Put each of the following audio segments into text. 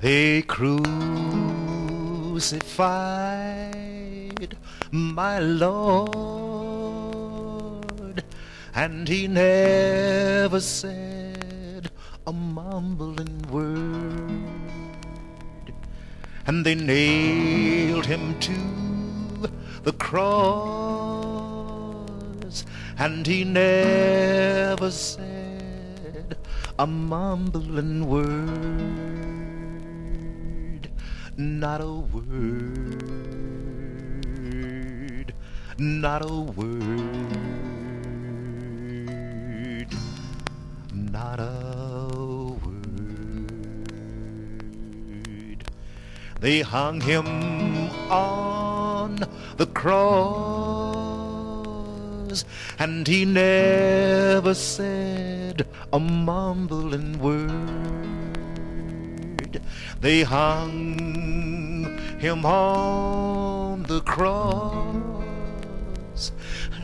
They crucified my Lord, and he never said a mumbling word. And they nailed him to the cross, and he never said a mumbling word. Not a word, not a word, not a word. They hung him on the cross, and he never said a mumbling word. They hung him on the cross,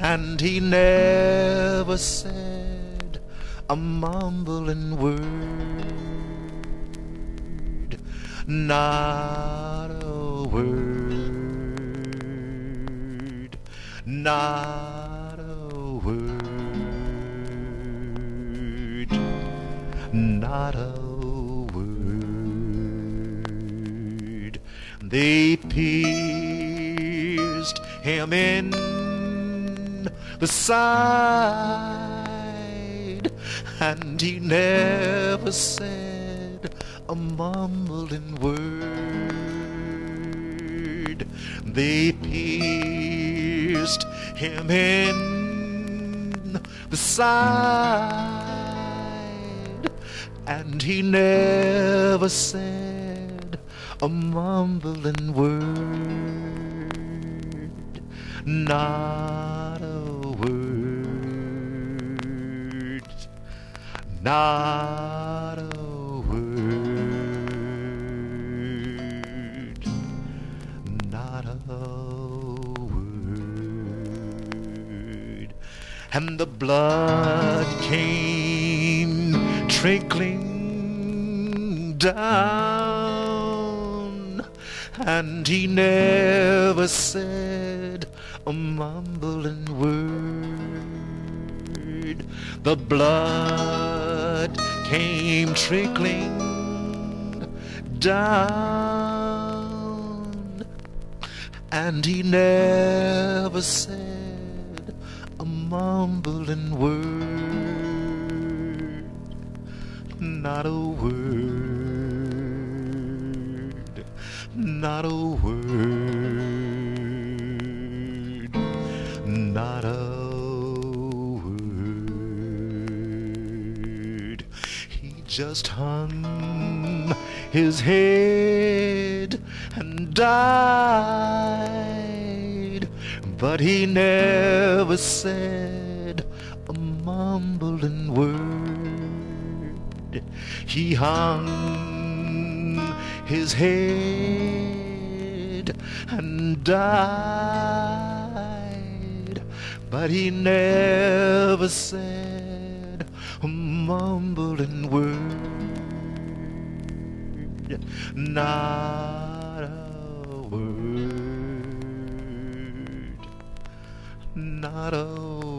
and he never said a mumbling word. Not a word, not a word, not a. They pierced him in the side, and he never said a mumbling word. They pierced him in the side, and he never said a mumbling word. Not a word, not a word, not a word. And the blood came trickling down, and he never said a mumbling word. The blood came trickling down, and he never said a mumbling word. Not a word, not a word, not a word. He just hung his head and died, but he never said a mumbling word. He hung his head and died, but he never said a mumbling word. Not a word, not a word.